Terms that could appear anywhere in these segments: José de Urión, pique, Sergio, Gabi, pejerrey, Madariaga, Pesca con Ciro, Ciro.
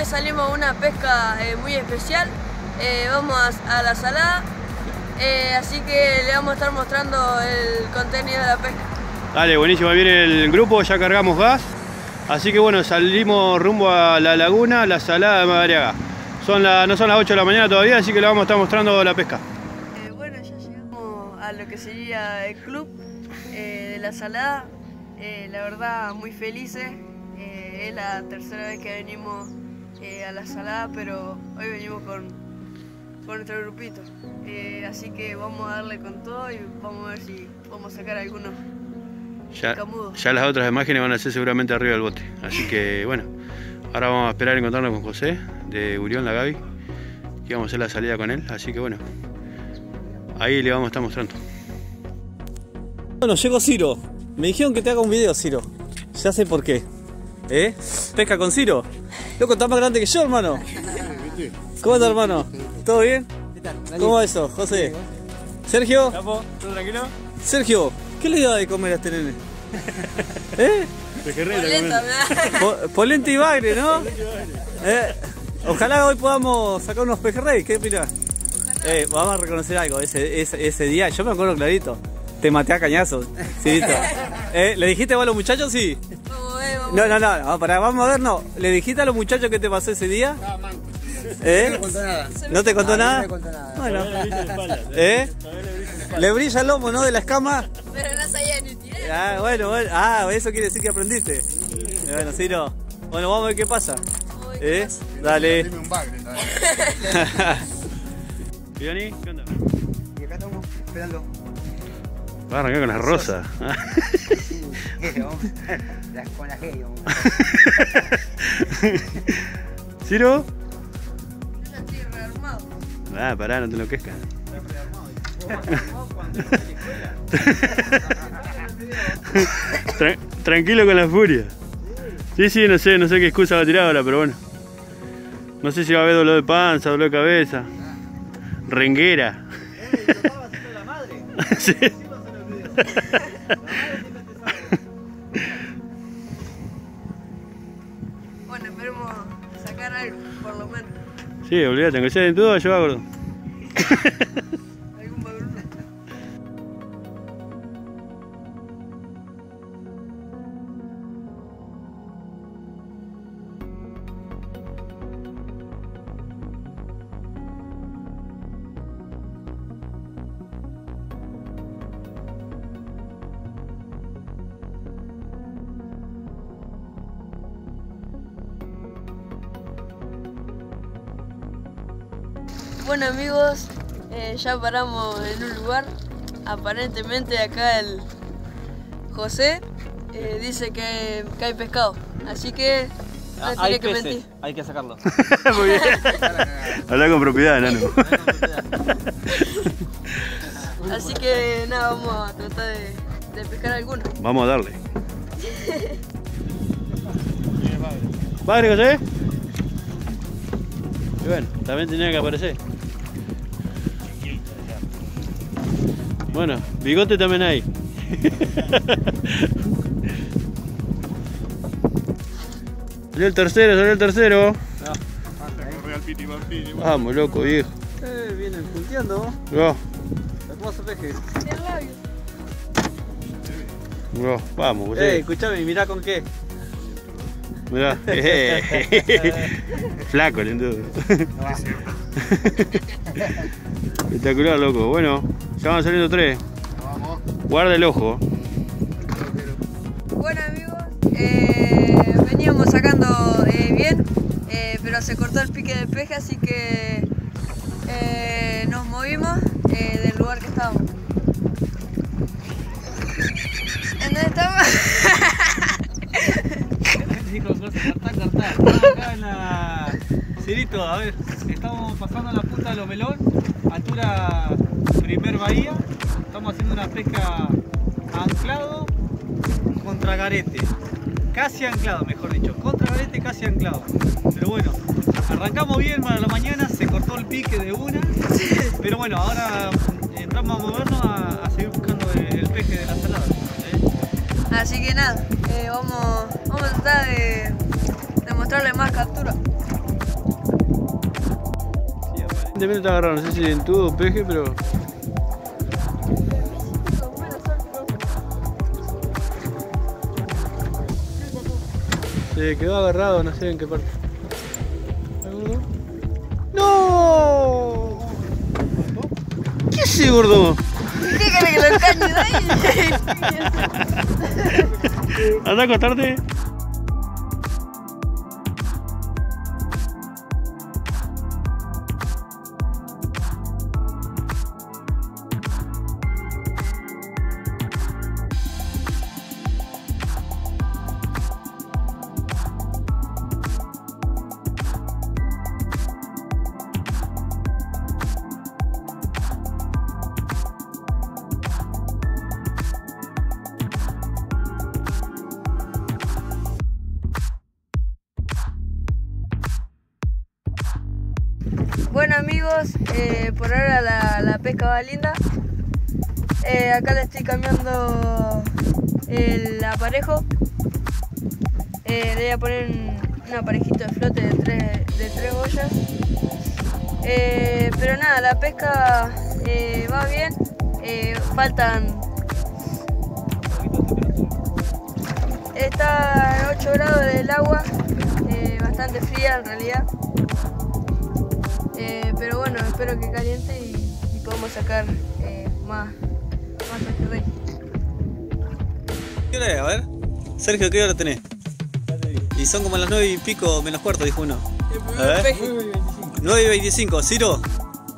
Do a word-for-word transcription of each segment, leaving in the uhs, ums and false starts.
vez salimos a una pesca eh, muy especial. Eh, vamos a, a la salada, eh, así que le vamos a estar mostrando el contenido de la pesca. Dale, buenísimo, ahí viene el grupo, ya cargamos gas. Así que bueno, salimos rumbo a la laguna, la salada de Madariaga. Son la, no son las ocho de la mañana todavía, así que le vamos a estar mostrando la pesca. Eh, bueno, ya llegamos a lo que sería el club eh, de la salada. Eh, la verdad, muy felices. Eh, es la tercera vez que venimos eh, a la salada, pero hoy venimos con... con nuestro grupito, eh, así que vamos a darle con todo y vamos a ver si vamos a sacar algunos ya, camudos. Ya las otras imágenes van a ser seguramente arriba del bote, así que bueno, ahora vamos a esperar encontrarnos con José de Urión, la Gabi, que vamos a hacer la salida con él, así que bueno, ahí le vamos a estar mostrando. Bueno, llegó Ciro, me dijeron que te haga un video, Ciro, ya sé por qué, ¿eh? Pesca con Ciro, loco, está más grande que yo, hermano. ¿Cómo estás, hermano? ¿Todo bien? ¿Qué tal? ¿Cómo va eso, José? ¿Sergio? ¿Todo tranquilo? Sergio, ¿qué le da de comer a este nene? ¿Eh? Polenta, polenta y bagre, ¿no? ¿Eh? Ojalá hoy podamos sacar unos pejerrey, ¿qué opinás? Eh, vamos a reconocer algo, ese, ese, ese día, yo me acuerdo clarito, te maté a cañazos, sí, eh, ¿le dijiste a los muchachos? Sí. Vamos a ver, vamos a ver. No, no, no, para, vamos a ver, no. ¿Le dijiste a los muchachos qué te pasó ese día? No, manco. ¿Eh? No te contó nada. ¿No te contó no, nada? No te contó nada. Bueno. ¿Eh? Le brilla el lomo, ¿no? De la escama. Pero no sabía ni tirar. Ah, bueno, bueno. Ah, eso quiere decir que aprendiste. Bueno, Ciro. Bueno, vamos a ver qué pasa. ¿Eh? Dale. Dime un bagre. ¿Pioni? ¿Qué onda? Y acá estamos esperando. Va a arrancar con las rosas. Con las gel. ¿Ciro? Ah, pará, no te enloquezcas. Tran tranquilo con la furia. Sí, sí, no sé, no sé qué excusa va a tirar ahora, pero bueno. No sé si va a haber dolor de panza, dolor de cabeza. Renguera. Sí. Bueno, esperemos sacar algo, por lo menos. Sí, olvídate, aunque sea de todo, yo hago gordo. ¿Algún bagullo? Bueno amigos, eh, ya paramos en un lugar, aparentemente acá el José eh, dice que, que hay pescado, así que no tiene que mentir. Hay que sacarlo. Muy bien. Habla con propiedad, nano. Así que nada, vamos a tratar de, de pescar alguno. Vamos a darle. ¿Bagre, José? Y bueno, también tenía que aparecer. Bueno, bigote también hay. Salió el tercero, salió el tercero. No. Vamos, loco, viejo. Eh, vienen punteando. No. Hermoso peje. No, vamos, boludo. Eh, escuchame, mirá con qué. Mirá. Flaco, lindo. Espectacular, loco. Bueno, ya van saliendo tres. Vamos. Guarda el ojo. Bueno, amigos, eh, veníamos sacando eh, bien, eh, pero se cortó el pique de peje, así que eh, nos movimos eh, del lugar que estábamos. ¿En dónde estamos? Cirito, a ver, estamos pasando la punta de los Melón, altura primer bahía, estamos haciendo una pesca anclado contra garete, casi anclado, mejor dicho, contra garete casi anclado, pero bueno, arrancamos bien para la mañana, se cortó el pique de una, pero bueno, ahora entramos a movernos a, a seguir buscando el peje de la salada. ¿Eh? Así que nada, eh, vamos, vamos a tratar de, de mostrarle más captura. De menos está agarrado, no sé si en todo o peje, pero... Se quedó agarrado, no sé en qué parte. ¡No! ¿Qué es ese gordo? Déjame que lo engañe. Anda a acostarte. Bueno amigos, eh, por ahora la, la pesca va linda. Eh, acá le estoy cambiando el aparejo. Eh, le voy a poner un, un aparejito de flote de tres, de tres boyas. Eh, pero nada, la pesca eh, va bien. Eh, faltan... Está a ocho grados del agua, eh, bastante fría en realidad. Eh, pero bueno, espero que caliente y, y podamos sacar eh, más, más pejerrey. ¿Qué hora es? A ver. Sergio, ¿qué hora tenés? Y son como las nueve y pico, menos cuarto, dijo uno. El primer a ver. Peje. nueve y veinticinco. ¿Ciro?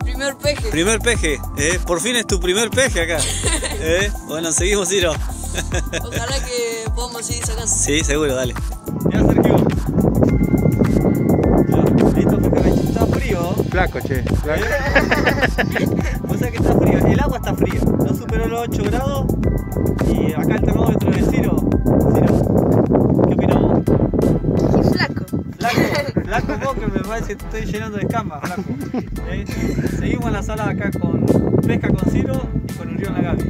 Primer peje. Primer peje. Eh, por fin es tu primer peje acá. eh, bueno, seguimos, Ciro. Ojalá que podamos seguir sacando. Sí, seguro, dale. Mirá, Sergio. Flaco, che, flaco. O sea que está frío, el agua está fría, no superó los ocho grados y acá el termómetro de Ciro. Ciro, ¿qué opinamos? Flaco. Flaco, flaco vos, que me parece que te estoy llenando de escamas, flaco. ¿Eh? Seguimos en la sala acá con Pesca con Ciro y con Urión la Gabi.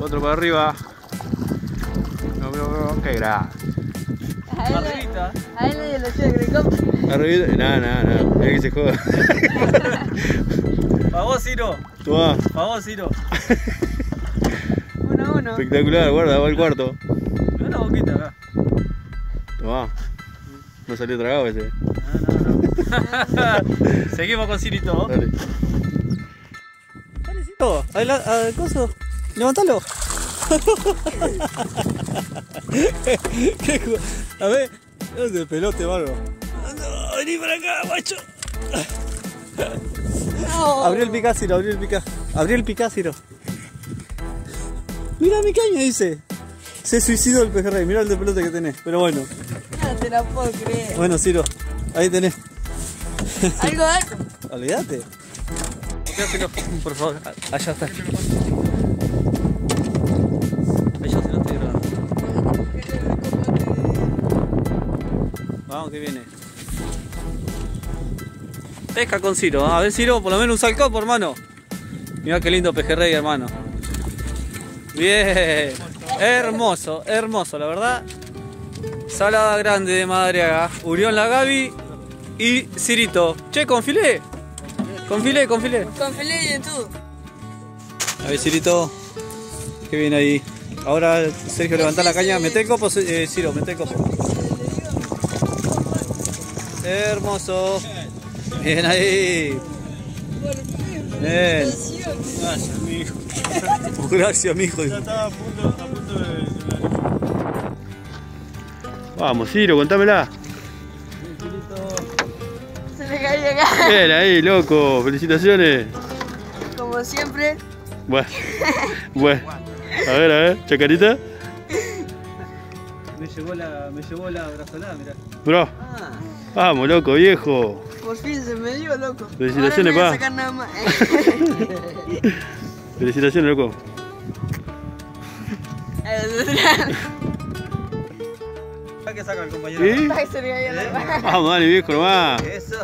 Otro para arriba. No, no, no, qué grande. Arribita. A él le lo lleva Greco. Arribita. No, no, no. Mira que se joda. Pa' vos, Ciro. Tomá. Pa' vos, Ciro. Uno a uno. Espectacular, guarda, va el cuarto. Me da una boquita acá. Tomá. No salió tragado ese. No, no, no. Seguimos con Ciro y todo. Dale. Dale, Ciro. Adelante, coso. Levantalo. A ver, no te pelote, barro. No, vení para acá, macho. No. Abrí el picá, Ciro, abrí el picá. Abrí el picá, Ciro. Mirá mi caña, dice. Se suicidó el pejerrey, mirá el de pelote que tenés, pero bueno. No te la puedo creer. Bueno, Ciro, ahí tenés. Algo de algo. Olvídate. Quédatelo, por favor. Allá está. Vamos que viene. Pesca con Ciro. A ver, Ciro, por lo menos un salcopo, hermano. Mirá qué lindo pejerrey, hermano. Bien. Hermoso, hermoso, la verdad. Salada grande de Madariaga. Urión la Gabi y Cirito. Che, con filé. Con filé, con filé. Con filé y en todo. A ver, Cirito. Qué viene ahí. Ahora, Sergio, levanta la caña. Mete el copo, eh, Ciro, mete el copo. Hermoso. Bien ahí. Bien. Gracias, mijo. Gracias, mijo. Ya estaba a punto, a punto de... Vamos, Ciro, contámela. Hola. Bien ahí, loco. Felicitaciones. Como siempre. Bueno. Bueno. A ver, a ver. Chacarita. Me llevó la, me llevó la brazolada, mirá. Bro. Ah. Vamos, loco, viejo. Por fin se me dio, loco. Felicitaciones, pa. No voy a sacar nada más. Felicitaciones, loco. ¿Qué saca el compañero? ¿Sí? Vamos, dale, viejo, nomás. Eso.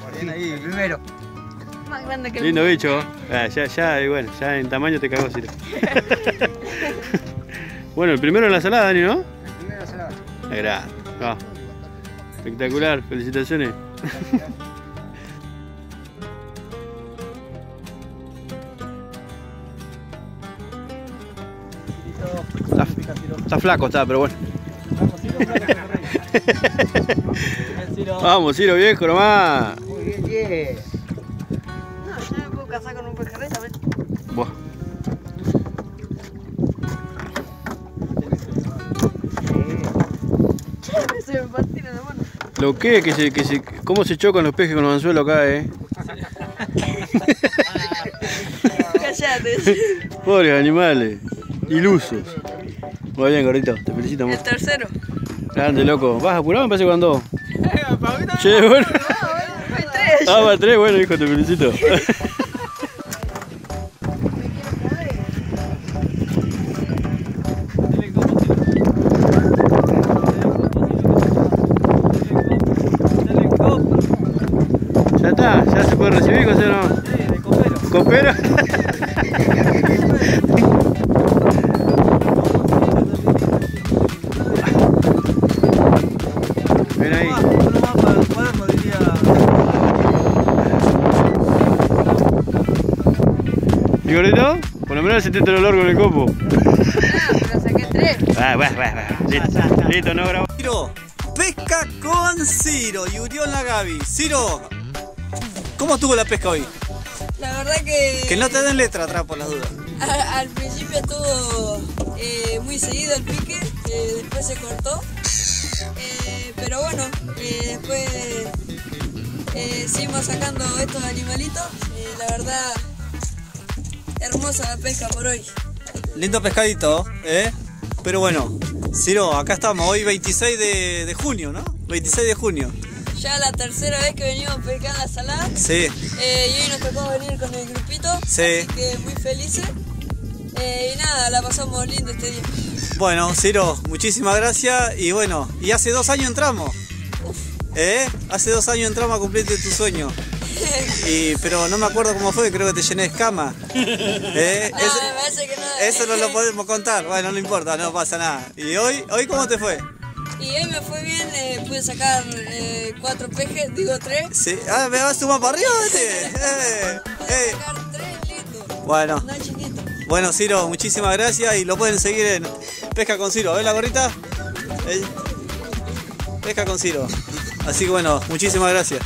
Por bien ahí, el primero. Más grande que el lindo bicho. Ah, ya, ya, igual, ya en tamaño te cagó, Ciro. Bueno, el primero en la salada, Dani, ¿no? El primero en la salada. Es grande. Ah. Espectacular, felicitaciones. Gracias. Está, está flaco, está, pero bueno. Vamos, Ciro, flaco. Vamos, Ciro, viejo, nomás. Muy bien, bien. No, yo me puedo casar con un pejerrey, a ver. Buah. Se me partieron en la mano. Lo que es que se, que se, cómo se chocan los pejes con los anzuelos acá, eh. Cállate. Pobres animales, ilusos. Muy bien, gordito, te felicito mucho. El tercero. Grande, loco. ¿Vas apurado o me parece con dos? Che, bueno. Hay tres. Ah, va tres, bueno, hijo, te felicito. Copera. Ven ahí. ¿Y gordito? Por lo menos sentiste el olor con el copo. No, pero saqué tres. Ah, bueno, bueno, listo, listo, no grabó. Ciro, pesca con Ciro y Urión la Gabi. Ciro, ¿cómo estuvo la pesca hoy? La verdad que... Que no te den letra atrás por las dudas. A, al principio estuvo eh, muy seguido el pique, eh, después se cortó. Eh, pero bueno, eh, después eh, seguimos sacando estos animalitos. Eh, la verdad, hermosa la pesca por hoy. Lindo pescadito, ¿eh? Pero bueno, Ciro, acá estamos, hoy veintiséis de junio, ¿no? veintiséis de junio. Ya la tercera vez que venimos pescando la salada. Sí. Eh, y hoy nos tocó venir con el grupito. Sí. Así que muy felices. Eh, y nada, la pasamos lindo este día. Bueno, Ciro, muchísimas gracias. Y bueno, y hace dos años entramos. Uf. ¿Eh? Hace dos años entramos a cumplirte tu sueño. Y, pero no me acuerdo cómo fue, creo que te llené de escama. ¿Eh? No, eso, me parece que no. Eso no lo podemos contar. Bueno, no importa, no pasa nada. ¿Y hoy, hoy cómo te fue? Y hoy me fue bien, eh, pude sacar eh, cuatro pejes, digo tres. Sí. Ah, me vas a sumar para arriba, vete. Eh, pude eh. sacar tres litros. Bueno. No chiquito. Bueno, Ciro, muchísimas gracias y lo pueden seguir en Pesca con Ciro. ¿Ves la gorrita? Eh. Pesca con Ciro. Así que bueno, muchísimas gracias.